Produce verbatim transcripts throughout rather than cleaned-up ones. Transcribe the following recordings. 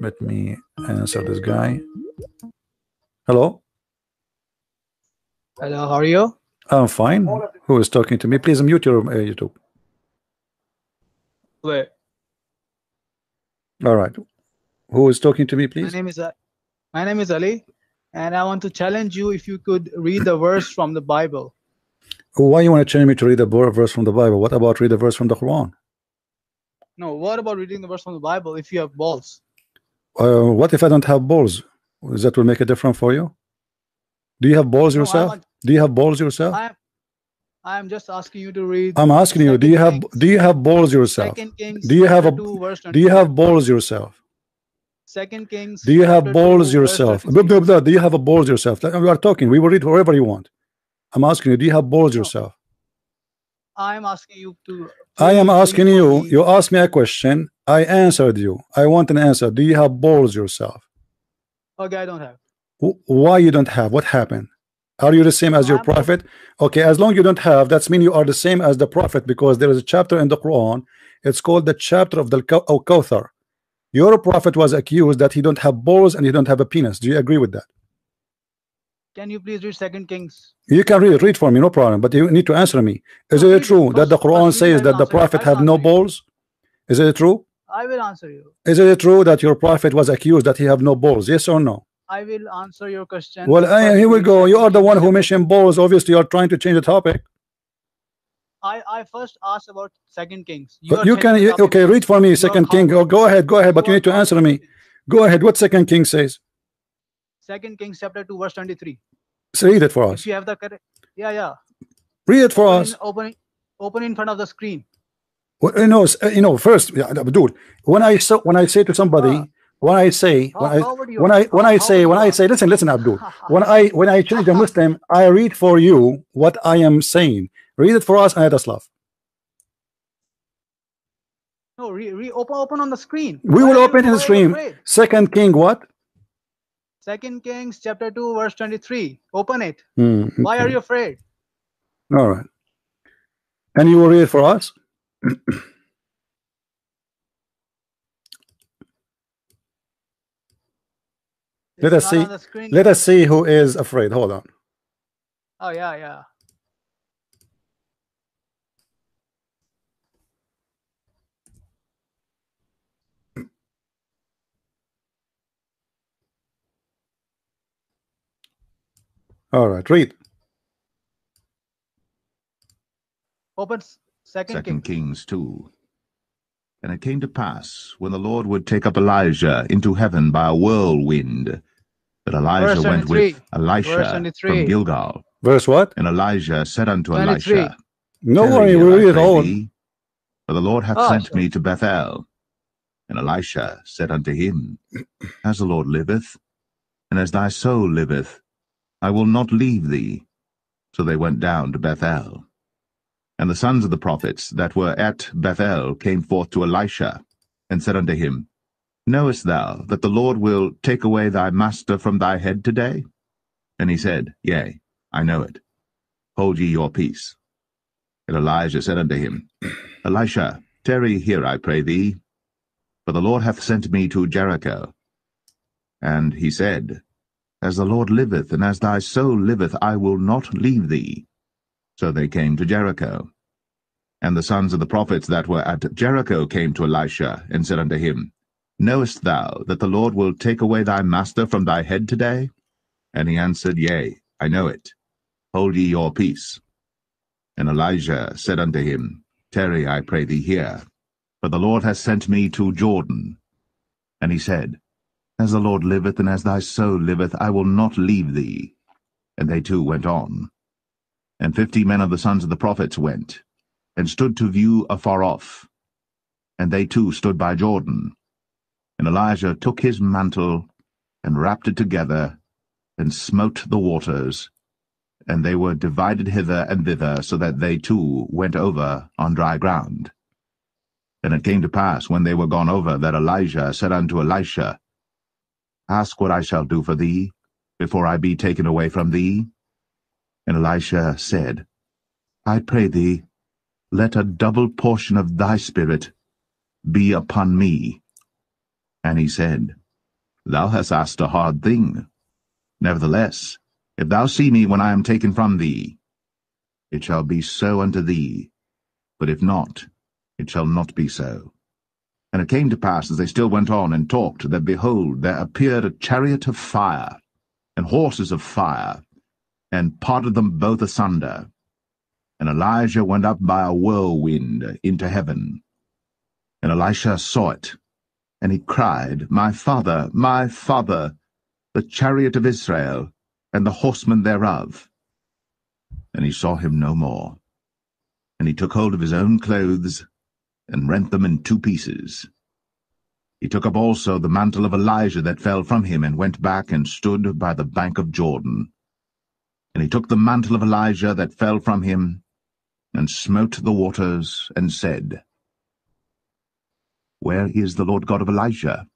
Let me answer this guy. Hello? Hello, how are you? I'm fine. Who is talking to me? Please mute your uh, YouTube. Wait. All right. Who is talking to me, please? My name is uh, my name is Ali, and I want to challenge you if you could read the verse from the Bible. Why you want to challenge me to read a verse from the Bible? What about read a verse from the Quran? No, what about reading the verse from the Bible if you have balls? Uh, what if I don't have balls? Is that will make a difference for you? Do you have balls no, yourself? Want, do you have balls yourself? I am, I am just asking you to read. I'm asking you. Do you have Kings, do you have balls yourself? Second Kings. Do you have a, two, Do you have balls yourself? Second Kings. Do you have balls two, yourself? Do you have a balls yourself? We are talking. We will read wherever you want. I'm asking you. Do you have balls yourself? I am asking you to. I am asking you. You asked me a question. I answered you. I want an answer. Do you have balls yourself? Okay, I don't have. Why you don't have? What happened? Are you the same as your prophet? Okay, as long as you don't have, that's mean you are the same as the prophet, because there is a chapter in the Quran. It's called the chapter of the Al-Kawthar. Your prophet was accused that he don't have balls and he don't have a penis. Do you agree with that? Can you please read Second Kings? You can read read for me, no problem. But you need to answer me. Is it true that the Quran says that the prophet have no balls? Is it true? I will answer you. Is it true that your prophet was accused that he have no balls? Yes or no? I will answer your question. Well, I, here we go. You are the one who mentioned balls. Obviously, you are trying to change the topic. I I first asked about Second Kings. You, but you can you, okay. Read for me, Second Kings. Oh, go ahead, go ahead. But you need to answer me. Go ahead. What Second Kings says? Second Kings chapter two verse twenty-three. So read it for us. If you have the correct. Yeah, yeah. Read it for open, us. Open, open in front of the screen. Well, you know, you know. First, dude. When I so when I say to somebody. Uh, When I say, when I, when I, when I say, when I say, listen, listen, Abdul. When I, when I change the Muslim, I read for you what I am saying. Read it for us, and let us laugh. No, re, re open, open on the screen. We will open in the screen. Second King, what? Second Kings, chapter two, verse twenty-three. Open it. Mm-hmm. Why are you afraid? All right. And you will read it for us. Let us see. Let us see who is afraid. Hold on. Oh yeah, yeah. All right, read. Open Second, Second Kings. Kings two. And it came to pass when the Lord would take up Elijah into heaven by a whirlwind. But Elijah went with Elisha from Gilgal. Verse what? And Elijah said unto Elisha, no worry, we read it all. For the Lord hath oh, sent sure. me to Bethel. And Elisha said unto him, as the Lord liveth, and as thy soul liveth, I will not leave thee. So they went down to Bethel. And the sons of the prophets that were at Bethel came forth to Elisha, and said unto him, knowest thou that the Lord will take away thy master from thy head today? And he said, yea, I know it. Hold ye your peace. And Elijah said unto him, Elisha, tarry here, I pray thee, for the Lord hath sent me to Jericho. And he said, as the Lord liveth, and as thy soul liveth, I will not leave thee. So they came to Jericho. And the sons of the prophets that were at Jericho came to Elisha, and said unto him, knowest thou that the Lord will take away thy master from thy head today? And he answered, yea, I know it. Hold ye your peace. And Elijah said unto him, tarry, I pray thee, here, for the Lord hath sent me to Jordan. And he said, as the Lord liveth, and as thy soul liveth, I will not leave thee. And they two went on. And fifty men of the sons of the prophets went, and stood to view afar off. And they two stood by Jordan. And Elijah took his mantle, and wrapped it together, and smote the waters, and they were divided hither and thither, so that they too went over on dry ground. And it came to pass, when they were gone over, that Elijah said unto Elisha, ask what I shall do for thee, before I be taken away from thee. And Elisha said, I pray thee, let a double portion of thy spirit be upon me. And he said, Thou hast asked a hard thing. Nevertheless, if thou see me when I am taken from thee, it shall be so unto thee. But if not, it shall not be so. And it came to pass, as they still went on and talked, that, behold, there appeared a chariot of fire, and horses of fire, and parted them both asunder. And Elijah went up by a whirlwind into heaven. And Elisha saw it, and he cried, My father, my father, the chariot of Israel, and the horsemen thereof. And he saw him no more. And he took hold of his own clothes, and rent them in two pieces. He took up also the mantle of Elijah that fell from him, and went back and stood by the bank of Jordan. And he took the mantle of Elijah that fell from him, and smote the waters, and said, Where is the Lord God of Elijah?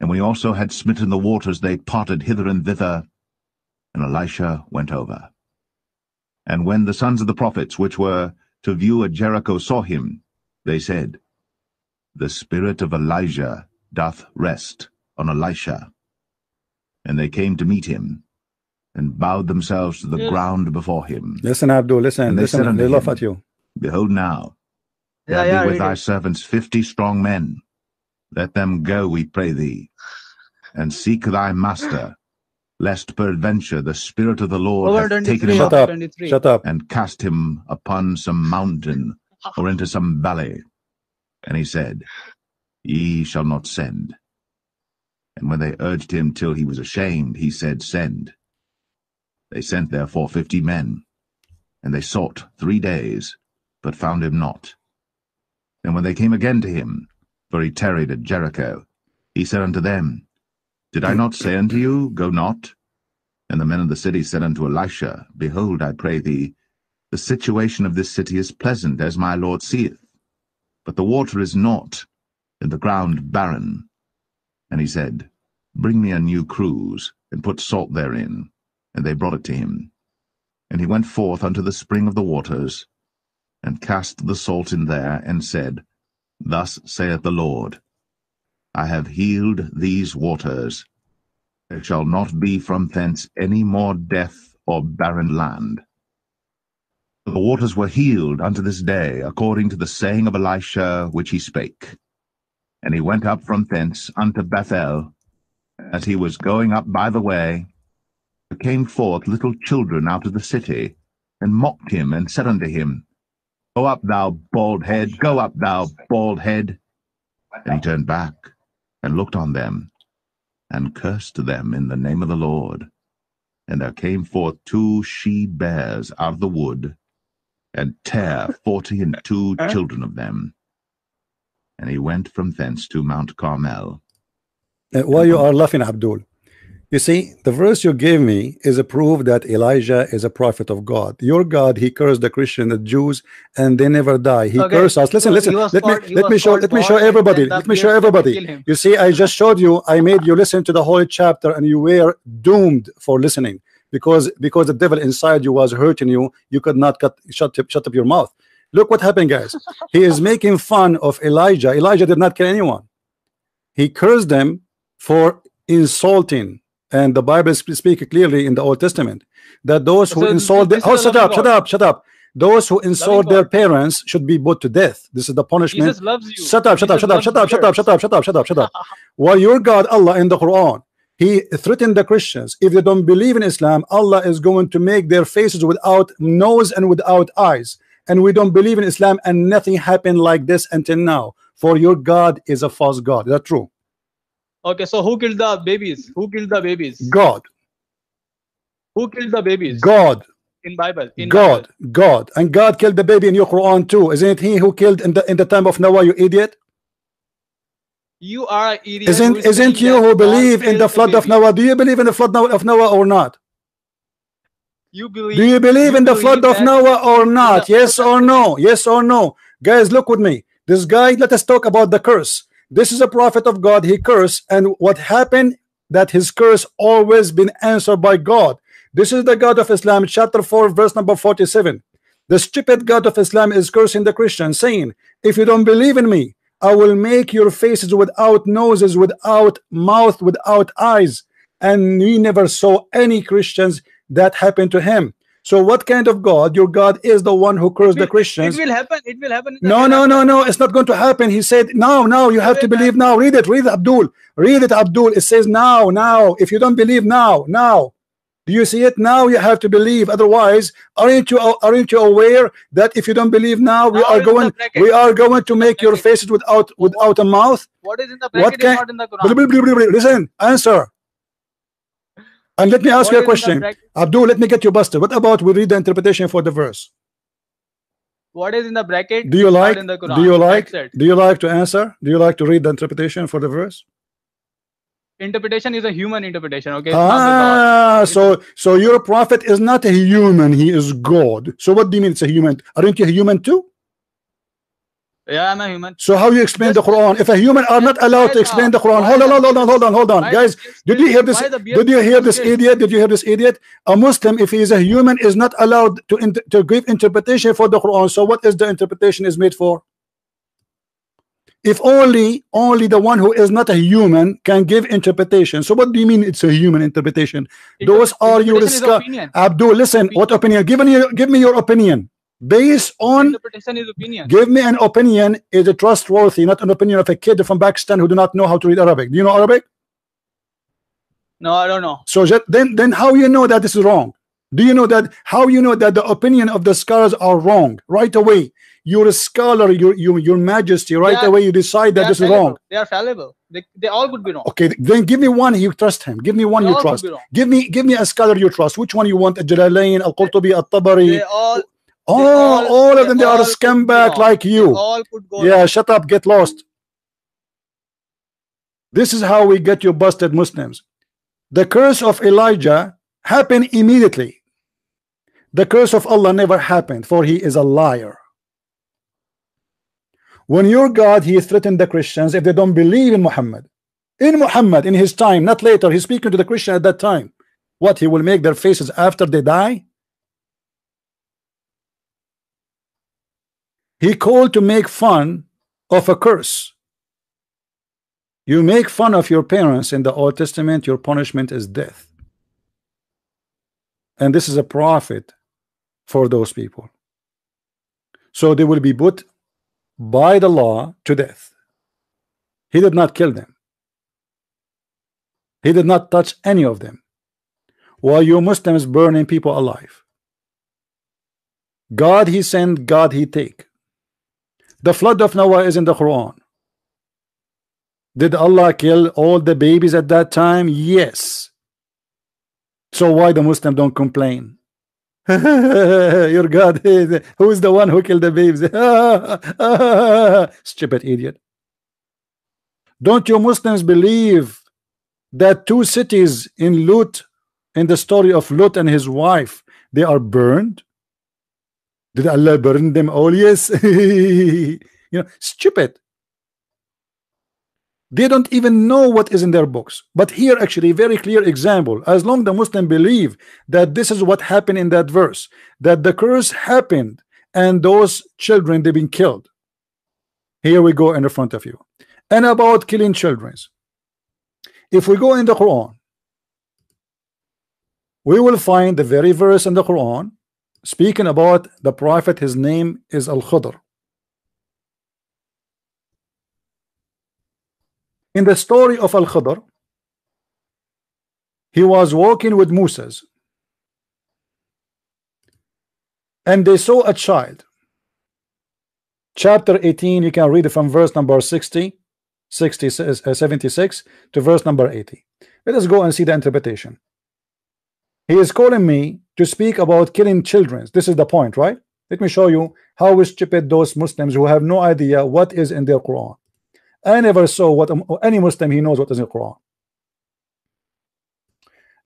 And when he also had smitten the waters, they parted hither and thither, and Elisha went over. And when the sons of the prophets, which were to view at Jericho, saw him, they said, The spirit of Elijah doth rest on Elisha. And they came to meet him, and bowed themselves to the yes. ground before him. Listen, Abdul, listen, and they listen, said unto they him, laugh at you. Behold now, there yeah, be yeah, with thy it. servants fifty strong men. Let them go, we pray thee, and seek thy master, lest perventure the spirit of the Lord Over hath taken him Shut up, Shut up. and cast him upon some mountain, or into some valley. And he said, Ye shall not send. And when they urged him till he was ashamed, he said, Send. They sent therefore fifty men, and they sought three days, but found him not. And when they came again to him, for he tarried at Jericho, he said unto them, Did I not say unto you, Go not? And the men of the city said unto Elisha, Behold, I pray thee, the situation of this city is pleasant, as my lord seeth, but the water is not, and the ground barren. And he said, Bring me a new cruse, and put salt therein. And they brought it to him. And he went forth unto the spring of the waters, and cast the salt in there, and said, Thus saith the Lord, I have healed these waters. There shall not be from thence any more death or barren land. The waters were healed unto this day, according to the saying of Elisha which he spake. And he went up from thence unto Bethel. As he was going up by the way, there came forth little children out of the city, and mocked him, and said unto him, Go up, thou bald head, go up, thou bald head. And he turned back, and looked on them, and cursed them in the name of the Lord. And there came forth two she-bears out of the wood, and tare forty and two children of them. And he went from thence to Mount Carmel. Uh, while you are laughing, Abdul, you see, the verse you gave me is a proof that Elijah is a prophet of God. Your God, he cursed the Christian, the Jews, and they never die. He okay. cursed us. Listen, so listen, let me, let me show, let me show everybody, let me show everybody. You see, I just showed you, I made you listen to the whole chapter, and you were doomed for listening. Because because the devil inside you was hurting you, you could not cut, shut, shut up your mouth. Look what happened, guys. He is making fun of Elijah. Elijah did not kill anyone. He cursed them for insulting. And the Bible speaks clearly in the Old Testament that those who so insult their, oh, shut up, God. shut up, shut up. Those who insult loving their God. parents should be put to death. This is the punishment. Shut up, shut Jesus up, shut up, shut up, shut up, shut up, shut up, shut up, shut up. While your God, Allah, in the Quran, He threatened the Christians. If they don't believe in Islam, Allah is going to make their faces without nose and without eyes. And we don't believe in Islam, and nothing happened like this until now. For your God is a false God. Is that true? Okay, so who killed the babies? Who killed the babies? God. Who killed the babies? God. In Bible. In God. Bible. God. And God killed the baby in your Quran too. Isn't it He who killed in the in the time of Noah? You idiot. You are an idiot. Isn't isn't you who believe in the flood of Noah? Do you believe in the flood of Noah or not? You believe. Do you believe in the flood of Noah or not? Yes or no? Yes or no? Guys, look with me. This guy. Let us talk about the curse. This is a prophet of God. He cursed, and what happened? That his curse always been answered by God. This is the God of Islam, chapter four, verse number forty-seven. The stupid God of Islam is cursing the Christians, saying, "If you don't believe in me, I will make your faces without noses, without mouth, without eyes. And we never saw any Christians that happened to him. So what kind of God? Your God is the one who cursed will, the Christians. It will happen. It will happen. No, no, no, no. It's not going to happen. He said, now, now, you have to believe now. Read it. Read it, Abdul. Read it, Abdul. It says now, now. If you don't believe now, now. Do you see it? Now you have to believe. Otherwise, aren't you aren't you aware that if you don't believe now, we now are going we are going to make your faces without without a mouth? What is in the bracket is not in the Quran. Listen, answer. And let me ask what you a question, Abdul. Let me get you busted. What about we read the interpretation for the verse? What is in the bracket? Do you like? In the Quran. Do you like? Do you like to answer? Do you like to read the interpretation for the verse? Interpretation is a human interpretation. Okay. Ah, so so your prophet is not a human. He is God. So what do you mean it's a human? Aren't you a human too? Yeah, I'm a human. So how you explain the Quran? If a human are not allowed to explain the Quran, hold on, hold on, hold on, hold on, guys. Did you hear this? Did you hear this idiot? Did you hear this idiot? A Muslim, if he is a human, is not allowed to to give interpretation for the Quran. So what is the interpretation is made for? If only only the one who is not a human can give interpretation. So what do you mean it's a human interpretation? Those are your Abdul. Listen, what opinion? Give me give me your opinion. Based on interpretation is opinion. Give me an opinion. Is it trustworthy? Not an opinion of a kid from Pakistan who do not know how to read Arabic. Do you know Arabic? No, I don't know. So then, then how you know that this is wrong? Do you know that how you know that the opinion of the scholars are wrong right away? You're a scholar, your your your Majesty. Right are, away, you decide that this fallible. is wrong. They are fallible. They they all could be wrong. Okay, then give me one you trust him. Give me one they you trust. Give me give me a scholar you trust. Which one you want? Al-Jalalayn, Al-Qurtubi, Al-Tabari. They all. Oh, all, all of them, they, they are a scumbag like you. All could go yeah, wrong. Shut up, get lost. This is how we get you busted, Muslims. The curse of Elijah happened immediately. The curse of Allah never happened, for he is a liar. When your God, he threatened the Christians if they don't believe in Muhammad. In Muhammad, in his time, not later. He's speaking to the Christian at that time. What, he will make their faces after they die? He called to make fun of a curse. You make fun of your parents in the Old Testament, your punishment is death. And this is a prophet for those people. So they will be put by the law to death. He did not kill them. He did not touch any of them. While you Muslims burning people alive. God he sent, God he take. The flood of Noah is in the Quran. Did Allah kill all the babies at that time? Yes. So why the Muslims don't complain? Your God, who is the one who killed the babies? Stupid idiot. Don't you Muslims believe that two cities in Lut, in the story of Lut and his wife, they are burned? Did Allah burn them all? Yes. You know, stupid. They don't even know what is in their books. But here actually very clear example. As long as the Muslim believe that this is what happened in that verse, that the curse happened and those children, they've been killed. Here we go in the front of you. And about killing children, if we go in the Quran, we will find the very verse in the Quran speaking about the prophet. His name is Al-Khidr. In the story of Al-Khidr, he was walking with Moses, and they saw a child. Chapter eighteen, you can read it from verse number sixty, sixty, seventy-six to verse number eighty. Let us go and see the interpretation. He is calling me to speak about killing children. This is the point, right? Let me show you how stupid those Muslims who have no idea what is in their Quran. I never saw what any Muslim he knows what is in the Quran.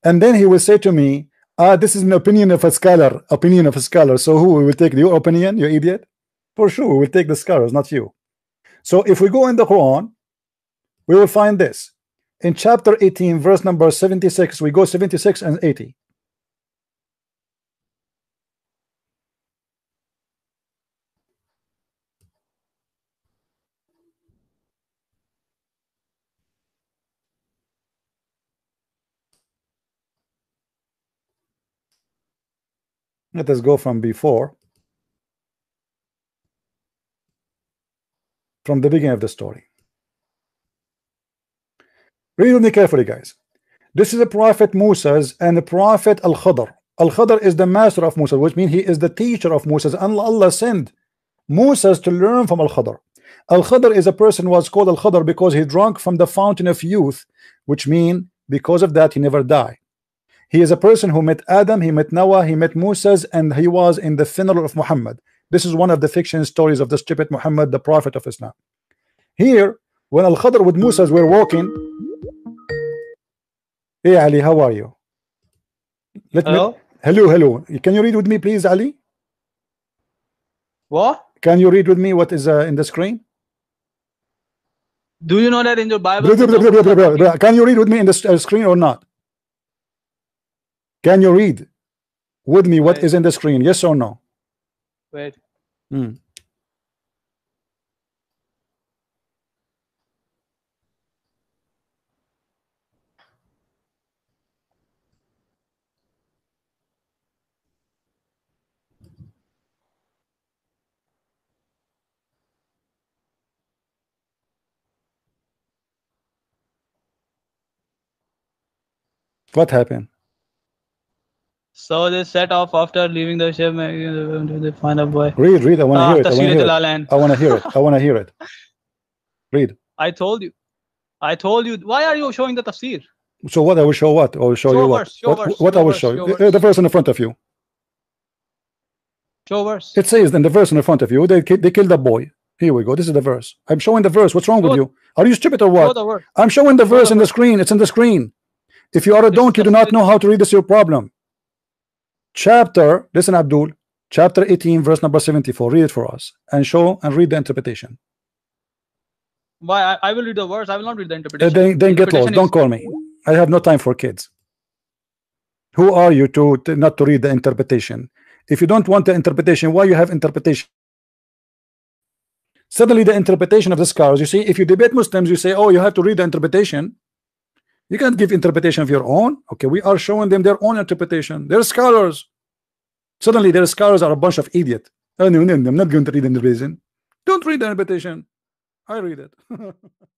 And then he will say to me, "Ah, this is an opinion of a scholar. Opinion of a scholar. So who we will take your opinion? You idiot! For sure, we will take the scholars, not you." So if we go in the Quran, we will find this in chapter eighteen, verse number seventy-six. We go seventy-six and eighty. Let us go from before, from the beginning of the story. Read me carefully, guys. This is the prophet Moses and the prophet Al-Khidr. Al-Khidr is the master of Moses, which means he is the teacher of Moses, and Allah sent Moses to learn from Al-Khidr. Al-Khidr is a person who was called Al-Khidr because he drank from the fountain of youth, which means because of that he never died. He is a person who met Adam, he met Noah, he met Moses, and he was in the funeral of Muhammad. This is one of the fiction stories of the stupid Muhammad, the prophet of Islam. Here, when Al-Khidr with Moses were walking, hey Ali, how are you? Let hello? Me, hello, hello. Can you read with me, please, Ali? What? Can you read with me what is uh, in the screen? Do you know that in your Bible? Can you read with me in the screen or not? Can you read with me what Wait. Is in the screen? Yes or no? Wait. Hmm. What happened? So they set off after leaving the ship. They find a boy. Read, read. I want to uh, hear it. I want to hear it. I want to hear it. Read. I told you. I told you. Why are you showing the tafsir? So what? I will show what? I will show, show you verse, what? What, verse, what I will verse, show you? The, the verse in the front of you. Show verse. It says then the verse in the front of you. They they killed the boy. Here we go. This is the verse. I'm showing the verse. What's wrong show, with you? Are you stupid or what? Show I'm showing the show verse the in the screen. It's in the screen. If you are a don't, you do not know how to read, this is your problem. Chapter, listen Abdul, chapter eighteen, verse number seventy-four, read it for us and show and read the interpretation. Why? I, I will read the verse, I will not read the interpretation. Uh, then then interpretation get lost, don't call me. I have no time for kids. Who are you to, to not to read the interpretation? If you don't want the interpretation, why you have interpretation? Suddenly the interpretation of the scars, you see, if you debate Muslims, you say, oh, you have to read the interpretation. You can't give interpretation of your own. Okay, we are showing them their own interpretation. They're scholars. Suddenly their scholars are a bunch of idiots. Oh, no, no, no, I'm not going to read the reason. Don't read the interpretation. I read it.